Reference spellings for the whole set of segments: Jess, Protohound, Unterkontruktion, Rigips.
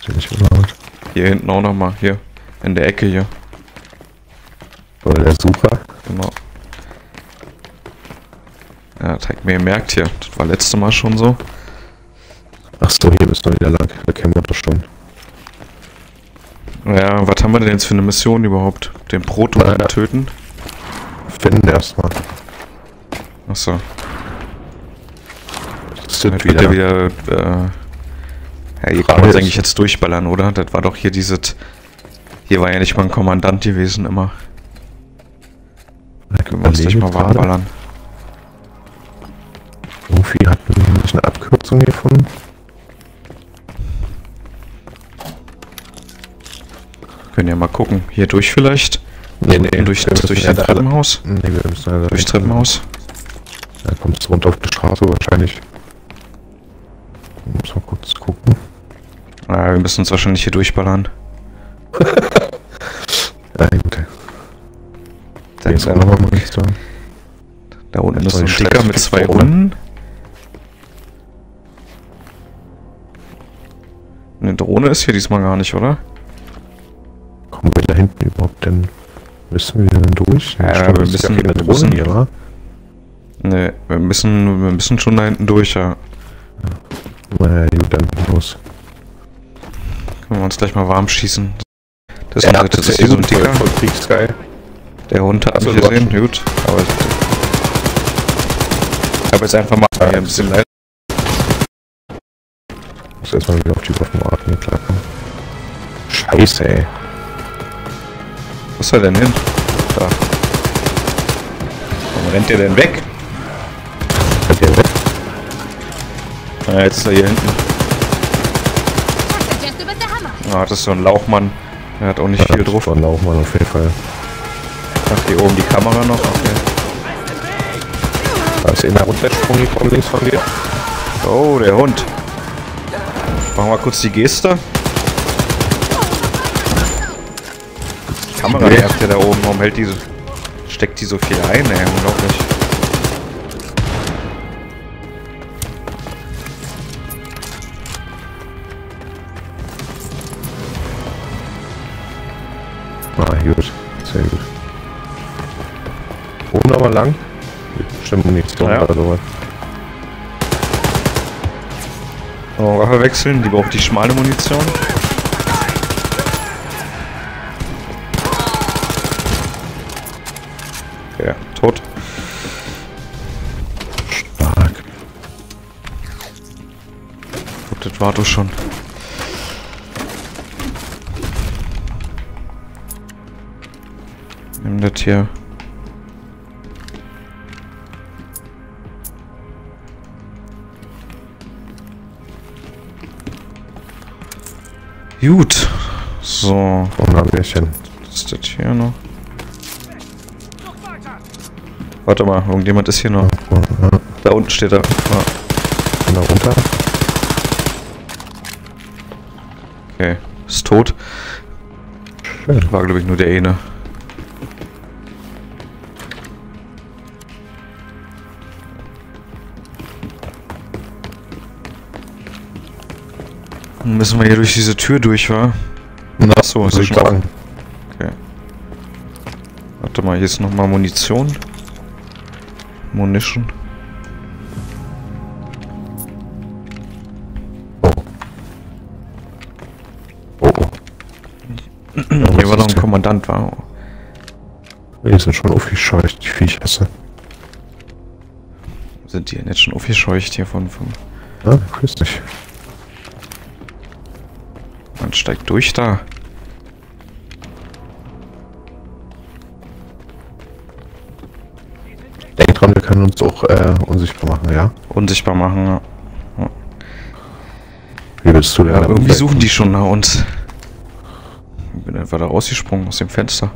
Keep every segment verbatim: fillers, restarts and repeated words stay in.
ist ziemlich laut. Hier hinten auch nochmal, hier. In der Ecke hier. Bei der Sucher? Genau. Ja, das hat mir gemerkt hier. Das war letztes Mal schon so. Achso, hier müssen wir wieder lang. Da kennen wir doch schon. Ja, was haben wir denn jetzt für eine Mission überhaupt? Den Proto ja. töten? Finden erstmal. Achso. Das wird wieder. wieder äh, ja, hier kann man eigentlich jetzt durchballern, oder? Das war doch hier dieses. Hier war ja nicht mal ein Kommandant gewesen immer. Da können wir uns nicht mal warm ballern. Irgendwie hat nämlich eine Abkürzung gefunden. Können ja mal gucken. Hier durch vielleicht? Nee, nee, nee. Durch, durch das Treppenhaus? Nee, wir müssen leider durch Treppenhaus? Da kommst du runter auf die Straße wahrscheinlich. Muss mal kurz gucken. Ah, wir müssen uns wahrscheinlich hier durchballern. Ja, gut. Da ist einer mal nicht da. Da unten ist ein Sticker mit zwei Runden. Eine Drohne ist hier diesmal gar nicht, oder? Kommen wir da hinten überhaupt denn? Müssen wir denn durch? Ja, ja, wir müssen ja wir müssen, hier, oder? Ne, wir müssen, wir müssen schon da hinten durch, ja. Naja, gut, dann los. Können wir uns gleich mal warm schießen. Das, ja, das, das ist hier so ein Dicker. Voll, voll Kriegsgeil. Der Hund hat mich gesehen, gut. Aber ich habe jetzt einfach mal ja, ein bisschen leid. Ich muss erstmal wieder auf die Waffen atmen, klarkommen. Scheiße, ey. Wo ist er denn hin? Da. Warum rennt der denn weg? Rennt der weg? Ah, jetzt ist er hier hinten. Ah, das ist so ein Lauchmann. Er hat auch nicht ja, viel drauf. Ein Lauchmann auf jeden Fall. Ach, hier oben die Kamera noch. Okay. Da ist in der Rundwärtssprung hier von links von dir. Oh, der Hund. Machen wir mal kurz die Geste. Kamera nervt ja da oben, warum hält die so, steckt die so viel ein, ey, unglaublich. Ah, gut, sehr gut. Oben aber lang, bestimmt Munition oder sowas. So, Waffe wechseln, lieber auf die schmale Munition. Ja, tot. Stark. Gut, das war doch schon. Nimm das hier. Gut. So. Wunderbärchen. Das ist das hier noch. Warte mal, irgendjemand ist hier noch. Da unten steht er. Da runter. Okay, ist tot. Schön. War glaube ich nur der eine. Dann müssen wir hier durch diese Tür durch, wa? Achso, ist schon lang. Okay. Warte mal, hier ist nochmal Munition. Munition. Oh. Oh. Hier war noch ein Kommandant, wow. Die sind schon aufgescheucht, die Viechhasse. Sind die denn jetzt schon aufgescheucht hier von... von ja, grüß dich. Man steigt durch da. Wir können uns auch äh, unsichtbar machen, ja? Unsichtbar machen, ja. ja. Wie bist du denn? Ja, irgendwie suchen die schon nach uns. Ich bin einfach da rausgesprungen aus dem Fenster.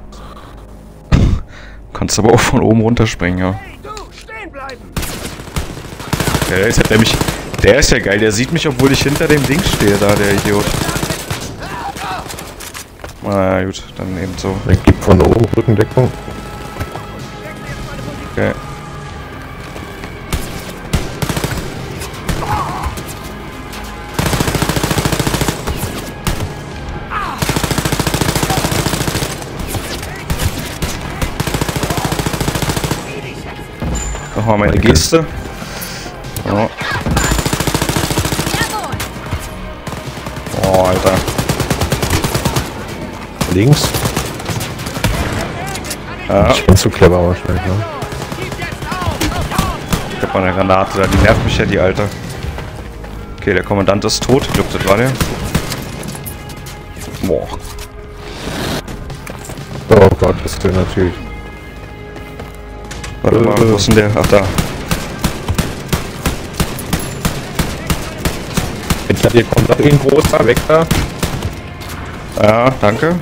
Kannst aber auch von oben runterspringen, ja. Ja, jetzt hat er mich. Der ist ja geil, der sieht mich, obwohl ich hinter dem Ding stehe, da, der Idiot. Na ja, gut, dann eben so. Er gibt von oben Rückendeckung. Okay. nochmal meine Geste. Oh. Oh, Alter. Links. Ja. Ich bin zu clever wahrscheinlich, ne? Ich hab mal eine Granate da, die nervt mich ja, die Alte. Okay, der Kommandant ist tot. Ich glaube, das war der. Boah. Oh Gott, das ist der natürlich. Warte mal, wo ist denn der? Ach, da. Hinter dir kommt noch ein großer weg da. Ja, danke.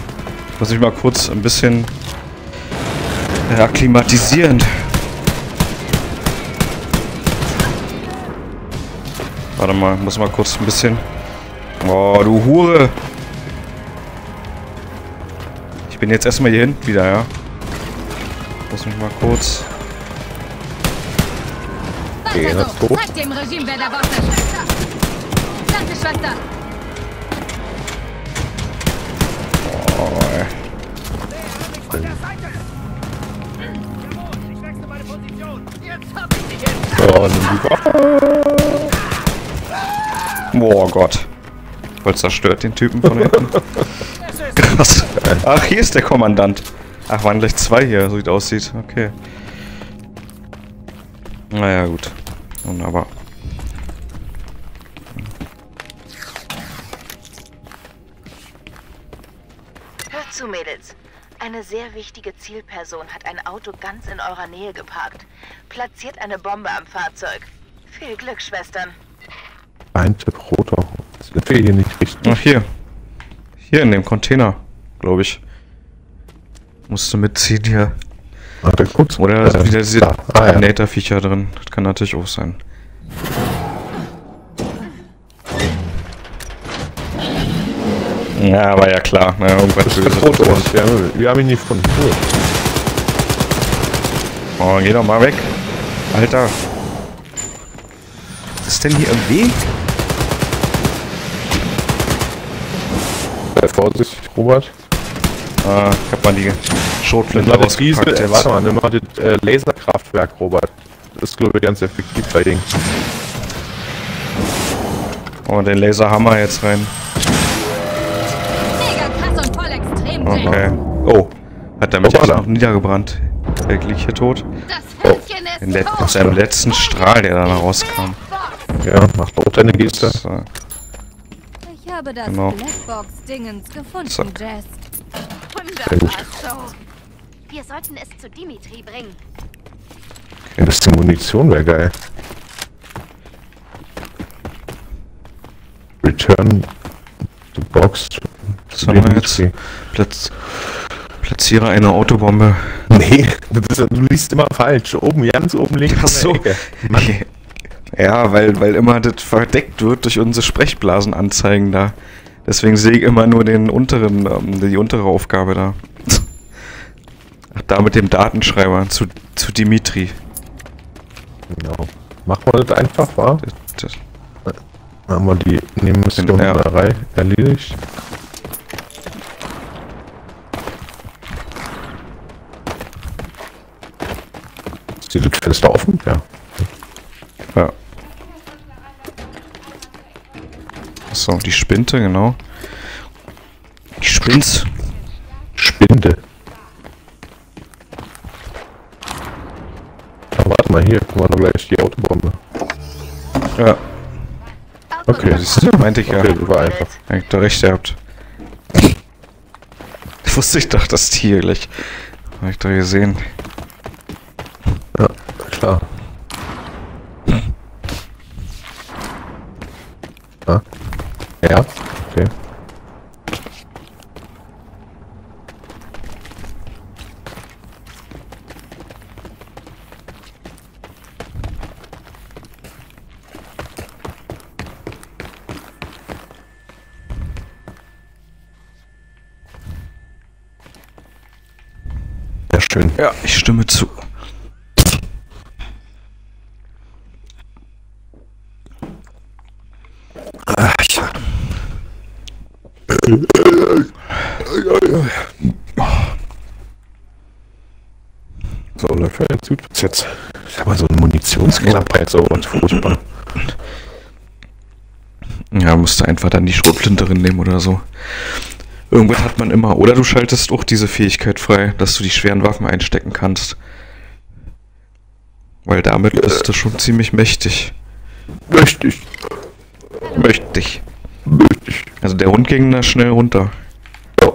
Ich muss mich mal kurz ein bisschen akklimatisieren. Warte mal, muss mal kurz ein bisschen... Oh, du Hure! Ich bin jetzt erstmal hier hinten wieder, ja. Muss mich mal kurz... Okay, er ist tot. Oh, ey. Oh Gott. Voll zerstört den Typen von hinten. Krass. Ach, hier ist der Kommandant. Ach, waren gleich zwei hier, so wie es aussieht. Okay. Naja, gut. Wunderbar. Hört zu, Mädels. Eine sehr wichtige Zielperson hat ein Auto ganz in eurer Nähe geparkt. Platziert eine Bombe am Fahrzeug. Viel Glück, Schwestern. Ein Tipp roter. Das ist hier nicht richtig. Ach, hier. Hier in dem Container, glaube ich. Musst du mitziehen hier. Ach, der guckt's. Oder da äh, wieder diese ah, Terminator-Viecher ja. drin. Das kann natürlich auch sein. Ja, war ja klar. Naja, irgendwas böse. Ja, wir haben ihn nicht gefunden. Oh, geh doch mal weg. Alter. Was ist denn hier im Weg? Sei vorsichtig, Robert. Ah, ich hab mal die Schrotflinte rausgepackt. Ey, warte mal, nimm mal das äh, Laserkraftwerk, Robert. Das ist, glaube ich, ganz effektiv, das Ding. Oh, den Laserhammer jetzt rein. Mega krass und voll extrem. Okay. Oh, hat er mich jetzt noch niedergebrannt. Der liegt hier tot. Oh, den Let aus seinem letzten Strahl, der da noch rauskam. Ja, macht auch deine Geste. So. Ich habe das genau. Blackbox-Dingens gefunden, so. Jess. Wunderbar, so. Wir sollten es zu Dimitri bringen. Okay, das ist die Munition, wäre geil. Return the box to das haben wir jetzt. Platz. Platziere eine Autobombe. Nee, das ist, du liest immer falsch. Oben, ganz oben links. Ach so. Ja, weil, weil immer das verdeckt wird durch unsere Sprechblasenanzeigen da. Deswegen sehe ich immer nur den unteren, ähm, die untere Aufgabe da. Ach, da mit dem Datenschreiber zu, zu Dimitri. Genau. Machen wir das einfach, wa? Das, das. Haben wir die Nebenmission erledigt. Ist die Fenster offen? Ja. Ja. Achso, die Spinte, genau. Die Spinz. Spinde. Ja, warte mal, hier gucken wir doch gleich die Autobombe. Ja. Okay, siehst du, meinte ich ja. Okay, war einfach. Ja, ich hab da recht gehabt. Wusste ich doch, dass die hier gleich. Hab ich doch gesehen. Ja, klar. Ah. Ja, okay. Sehr schön. Ja, ich stimme zu. So, läuft jetzt. Ich sag mal, so eine Munitionsknappheit ja. Ist auch ganz furchtbar. Ja, musst du einfach dann die Schrotflinte drin nehmen oder so. Irgendwann hat man immer. Oder du schaltest auch diese Fähigkeit frei, dass du die schweren Waffen einstecken kannst. Weil damit bist du schon ziemlich mächtig. Mächtig. Mächtig. Mächtig. Also der Hund ging da schnell runter. Ja.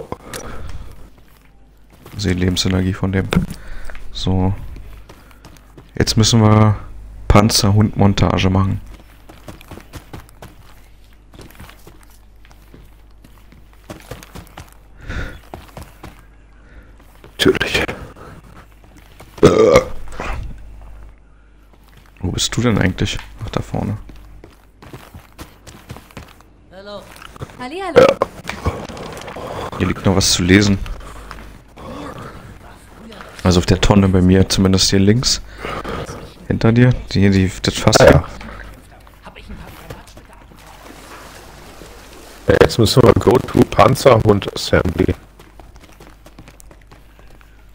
Sehen Lebensenergie von dem. So. Jetzt müssen wir Panzer-Hund-Montage machen. Natürlich. Wo bist du denn eigentlich? Ach, da vorne. Hallo. Hallihallo. Hier liegt noch was zu lesen. Also auf der Tonne bei mir, zumindest hier links. Hinter dir, die, die, das Fass. Ah, ja. Jetzt müssen wir go to Panzerhund Assembly.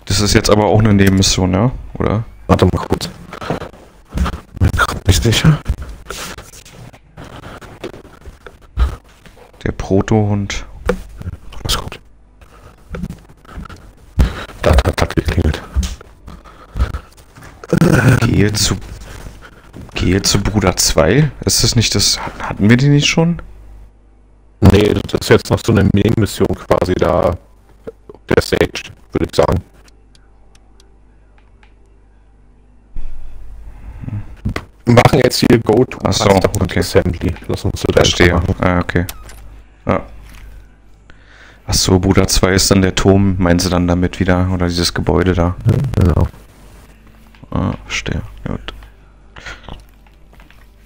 Das ist jetzt aber auch eine Nebenmission, ja? Oder? Warte mal kurz. Bin gerade nicht sicher. Der Protohund. Alles gut. Da hat das geklingelt. Gehe zu. Gehe zu Bruder zwei? Ist das nicht das. Hatten wir die nicht schon? Nee, das ist jetzt noch so eine Nebenmission quasi da. Der Sage, würde ich sagen. Wir machen jetzt hier Go to Ach so, okay. Assembly. Lass uns so da stehen. Ah, okay. Ah. Achso, Bruder zwei ist dann der Turm, meinen sie dann damit wieder? Oder dieses Gebäude da? Ja, genau. Ah, verstehe. Gut.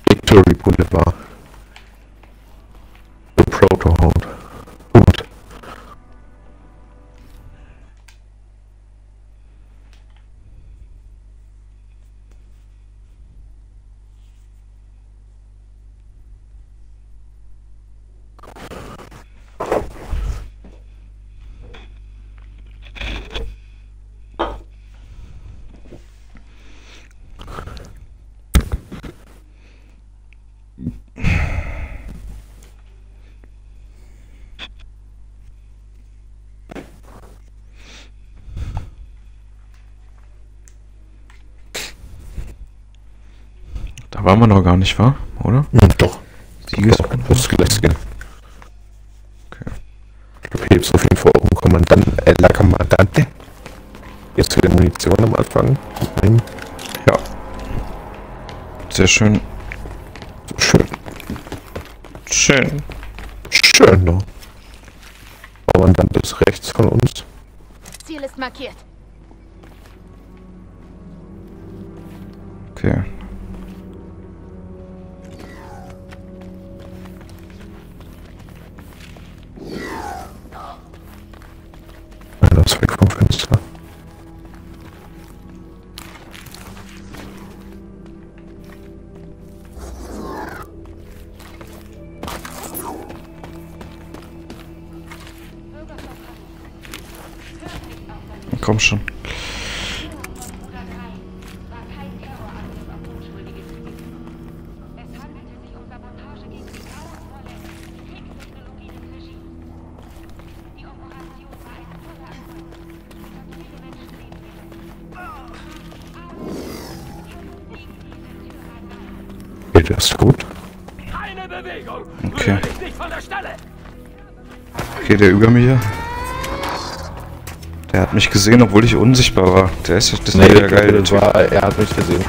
Victory Boulevard. The Protohound. Gut. Da waren wir noch gar nicht, wahr? Oder? Ja, doch. Siegesrunde. Muss gleich gehen. Okay. Ich glaube, hier gibt es auf jeden Fall auch einen Kommandanten. Äh, La Kommandante. Jetzt wieder Munition am Anfang. Nein. Ja. Sehr schön. Schön. Schön. Schön, doch. Kommandant ist rechts von uns. Ziel ist markiert. Okay. Komm schon. Geht das gut? Okay. Okay, der über mir. Er hat mich gesehen, obwohl ich unsichtbar war. Der ist das nee, ist der geil. Das war, er hat mich gesehen.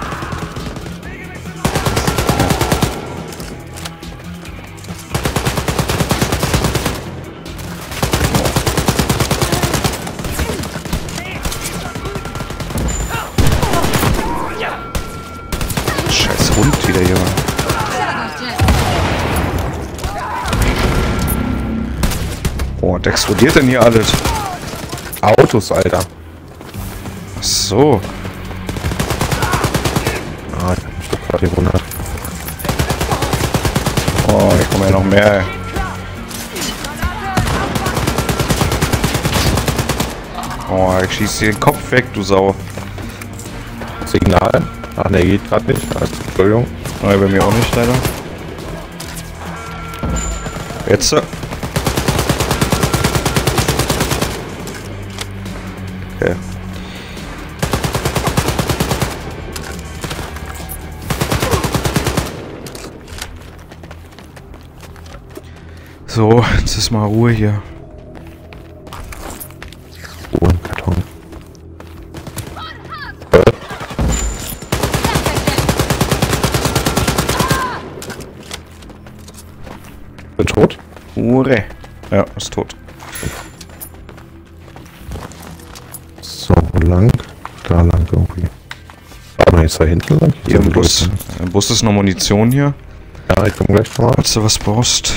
Scheiß Hund wieder hier. Oh, und explodiert denn hier alles? Autos, Alter. Ach so. Ah, ich hab mich doch gerade gewundert. Oh, hier kommen ja noch mehr, ey. Oh, ich schieß dir den Kopf weg, du Sau. Signal? Ach ne, geht gerade nicht. Also, Entschuldigung. Nein, oh, bei mir auch nicht, leider. Jetzt. Okay. So, jetzt ist mal Ruhe hier. Oh, ein Karton. Bin tot? Ure. Ja, ist tot. So, wo lang? Da lang irgendwie. Aber jetzt da hinten lang? Hier im Bus. Im Bus ist noch Munition hier. Ja, ich komm gleich voran. Falls du was brauchst.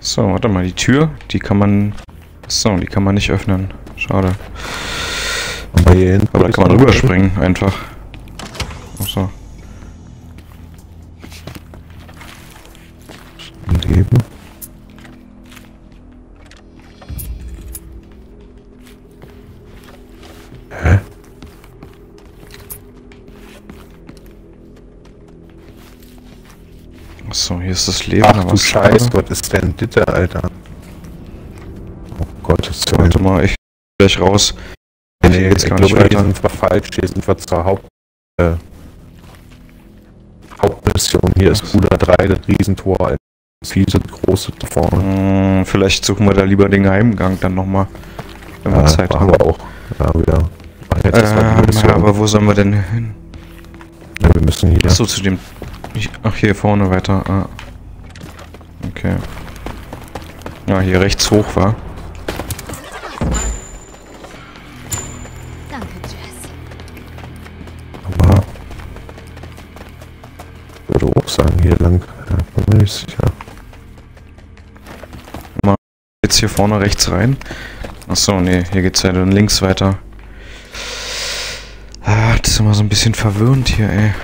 So, warte mal, die Tür, die kann man... So, die kann man nicht öffnen. Schade. Aber hier hinten... Aber da kann man rüberspringen, einfach. Ach so. Und eben. Hä? Achso, hier ist das Leben. Ach du Scheiß, was ist denn bitte, Alter? Oh Gott, ist warte mal, ich bin gleich raus. Nee, ich glaube, wir sind falsch, hier sind wir zur Haupt... Äh, Hauptmission. Hier ist Bruder drei, das Riesentor, Alter. Das fiese, große da vorne. Hm, vielleicht suchen wir da lieber den Geheimgang dann nochmal. Wenn wir ja, Zeit haben. Aber auch. Ja, wieder. Jetzt äh, ist ja, aber wo sollen wir denn hin? Ja, wir müssen hier... Achso, zu dem... Ich, ach, hier vorne weiter. Ah. Okay. Ja, hier rechts hoch war. Danke, Jess. Aber. Würde auch sagen, hier lang. Ja, bin mir nicht sicher. Mal jetzt hier vorne rechts rein. Achso, nee, hier geht's ja dann links weiter. Ah, das ist immer so ein bisschen verwirrend hier, ey.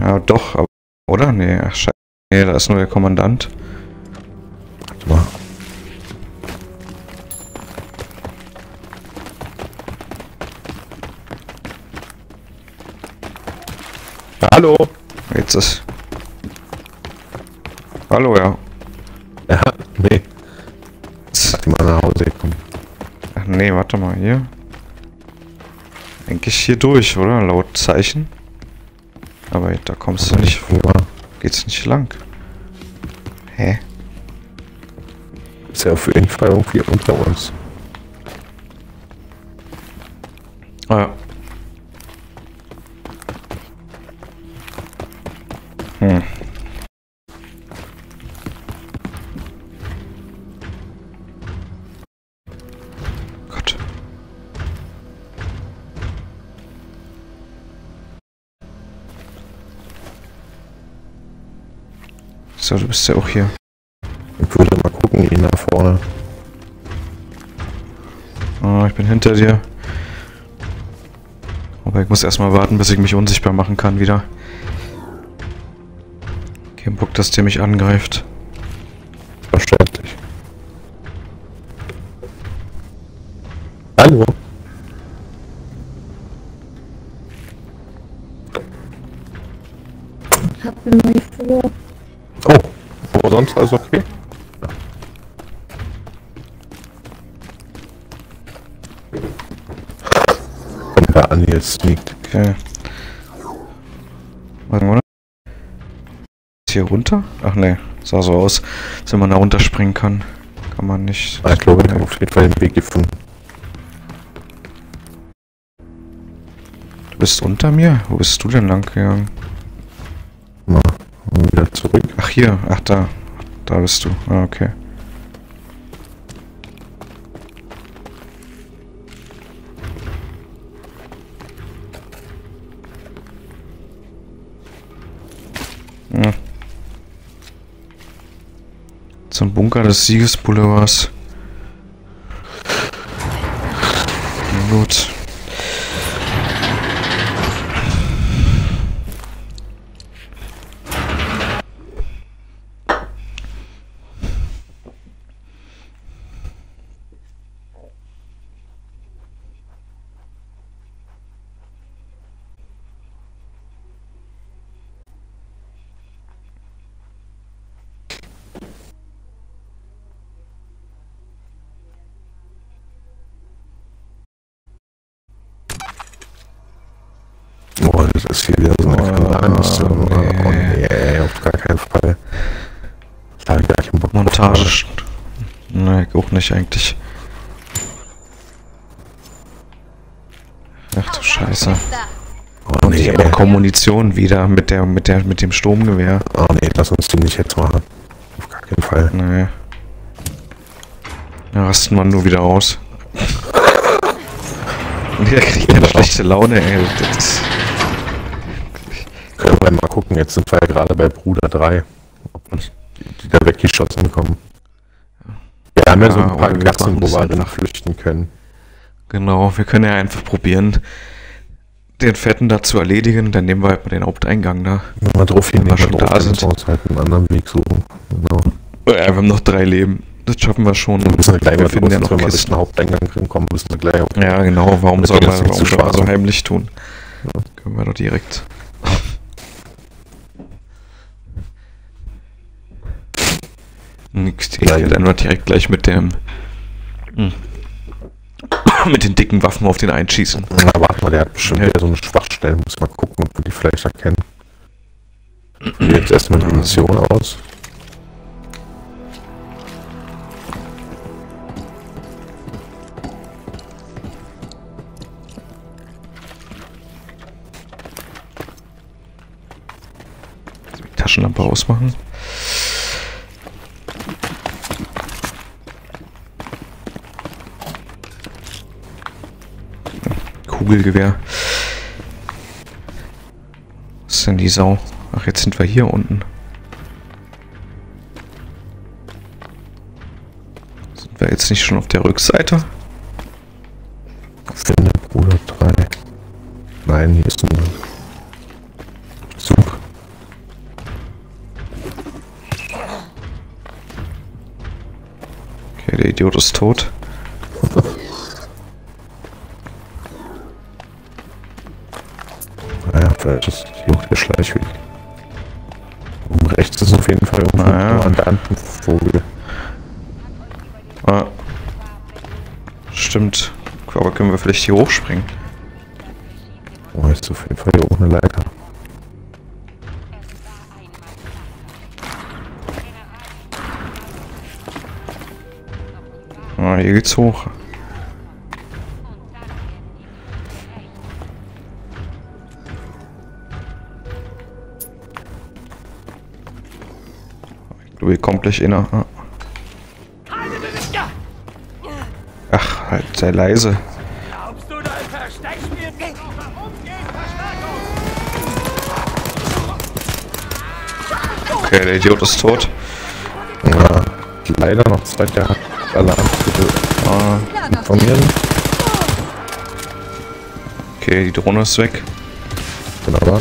Ja, doch, aber, oder? Nee, ach, scheiße. Nee, da ist nur der Kommandant. Warte mal. Ja, hallo! Jetzt ist... Hallo, ja. Ja, nee. Sag mal nach Hause kommen. Ach nee, warte mal, hier. Eigentlich hier durch, oder? Laut Zeichen. Aber da kommst du nicht vor. Geht's nicht lang. Hä? Ist ja auf jeden Fall irgendwie unter uns. Ah ja. Hm. So, du bist ja auch hier. Ich würde mal gucken, ihn nach vorne. Oh, ich bin hinter dir. Aber ich muss erstmal warten, bis ich mich unsichtbar machen kann wieder. Kein Bock, dass der mich angreift. Verständlich. Hallo. Ich hab den nicht verloren. Oh, aber sonst alles okay? Ja. Kommt da an, jetzt sneakt. Okay. Warte mal. Ist hier runter? Ach ne, sah so aus, dass wenn man da runterspringen kann. Kann man nicht. Ich glaube, ich habe auf jeden Fall den Weg gefunden. Du bist unter mir? Wo bist du denn lang gegangen? Na. Und wieder zurück. Ach hier, ach da. Da bist du. Ah, okay. Hm. Zum Bunker des Siegesboulevards. Gut. das ist hier wieder so eine Kriminalmission. Oh, oh nee, auf gar keinen Fall. Ich habe gar keinen Bock drauf. Montage. Nein, auch nicht eigentlich. Ach du Scheiße. Oh nee. Ich hab auch Munition wieder mit der mit der mit dem Sturmgewehr. Oh nee, lass uns die nicht jetzt machen. Auf gar keinen Fall. Nee. Da rasten wir nur wieder raus. Und der kriegt ja schlechte Laune, ey. Das können wir mal gucken, jetzt sind wir ja gerade bei Bruder drei. Ob uns die da weggeschossen kommen. Wir haben ja, ja so ein paar Gassen, wo wir danach flüchten können. Genau, wir können ja einfach probieren, den Fetten da zu erledigen, dann nehmen wir halt mal den Haupteingang da. Wenn wir drauf hin, wenn wir schon da sind, müssen wir halt einen anderen Weg suchen. Genau. Ja, wir haben noch drei Leben. Das schaffen wir schon. Wir müssen gleich mal finden, wenn wir durch den Haupteingang kommen, müssen wir gleich. Ja, genau. Warum soll man das so heimlich tun? Ja. Können wir doch direkt. Nix, ich werde einfach direkt gleich mit dem. Hm. Mit den dicken Waffen auf den einschießen. Na, warte mal, der hat bestimmt ja wieder so eine Schwachstelle. Muss mal gucken, ob wir die vielleicht erkennen. Wir jetzt erstmal die Mission aus. Die Taschenlampe ausmachen. Kugelgewehr. Was ist denn die Sau? Ach, jetzt sind wir hier unten. Sind wir jetzt nicht schon auf der Rückseite? Finde Bruder drei. Nein, hier ist ein Zug. Okay, der Idiot ist tot. Das sucht der Schleichweg. Um rechts ist auf jeden Fall irgendwo ah, an der anderen Vogel. Ah. Stimmt. Aber können wir vielleicht hier hochspringen? Oh, ist auf jeden Fall hier oben eine Leiter. Ah, hier geht's hoch. Hier kommt gleich inner. Ach, halt, sei leise. Okay, der Idiot ist tot. Ja, leider noch Zeit, der hat Alarm. Bitte informieren. Okay, die Drohne ist weg. Wunderbar.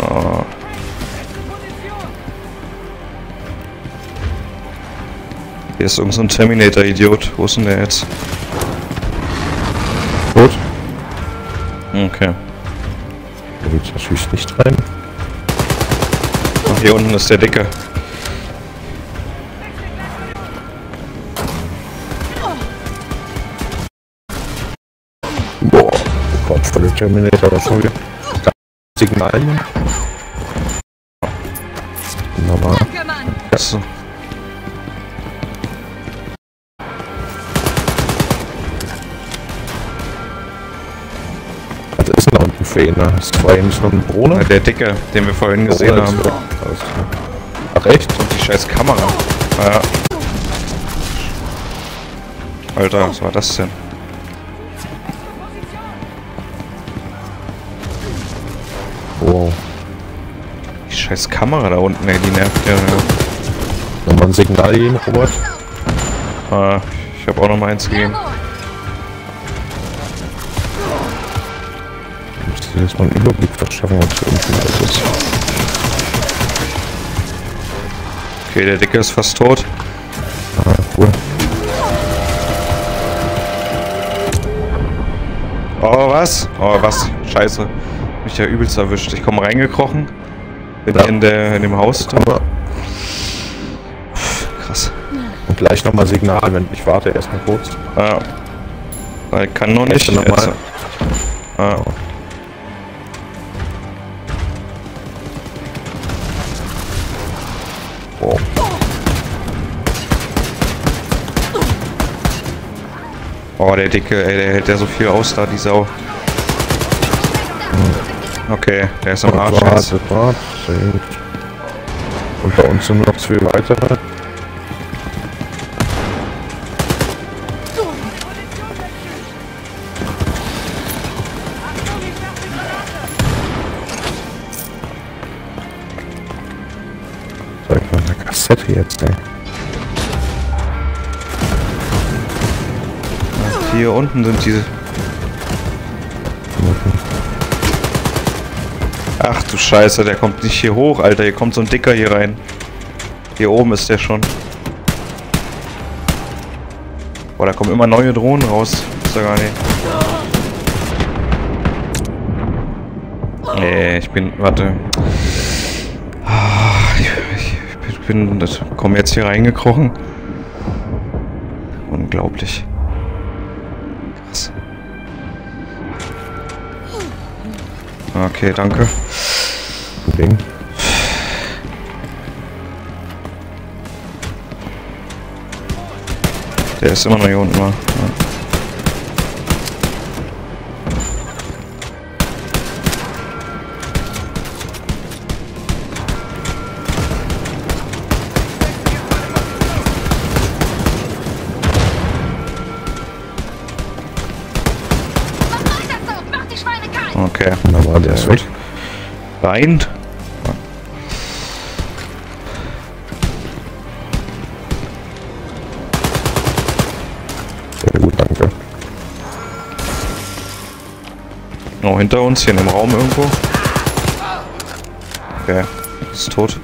Ah. Hier ist irgend so ein Terminator-Idiot. Wo ist denn der jetzt? Gut. Okay. Der geht natürlich nicht rein. Ach, hier unten ist der Dicke. Boah, kommt von dem Terminator da schon wieder. Da Signal hier. Wunderbar. Achso. Fehler. Das war eben schon ein Bruder. Ja, der Dicke, den wir vorhin gesehen Bruder haben. Ach echt? Und die scheiß Kamera. Ja. Alter, was war das denn? Wow. Die scheiß Kamera da unten, ey, die nervt ja. Nochmal ein Signal geben, Robert. Ah, ich habe auch noch mal eins gegeben. Jetzt mal einen Überblick verschaffen, was für uns alles ist. Okay, der Dicke ist fast tot. Ah, cool. Oh, was? Oh, was? Scheiße. Mich ja übelst erwischt. Ich komme reingekrochen. Bin ja in, der, in dem Haus. Da. Krass. Und gleich nochmal Signal, wenn ich warte, erstmal kurz. Ah. Ich kann noch nicht. Noch mal. Ah. Oh, der Dicke, ey, der hält ja so viel aus da, die Sau. Okay, der ist am Arsch. Warte, warte. Und bei uns sind noch zwei weitere. Zeig mal eine Kassette jetzt, ey. Hier unten sind diese. Ach du Scheiße, der kommt nicht hier hoch, Alter. Hier kommt so ein Dicker hier rein. Hier oben ist der schon. Boah, da kommen immer neue Drohnen raus. Ist ja gar nicht. Nee, ich bin. Warte. Ich, ich bin. Das komm jetzt hier reingekrochen. Unglaublich. Okay, danke. Ding. Der ist immer noch hier unten mal. Okay, dann war der gut. Rein. Sehr gut, danke. Noch hinter uns, hier in dem Raum irgendwo. Okay, ist tot.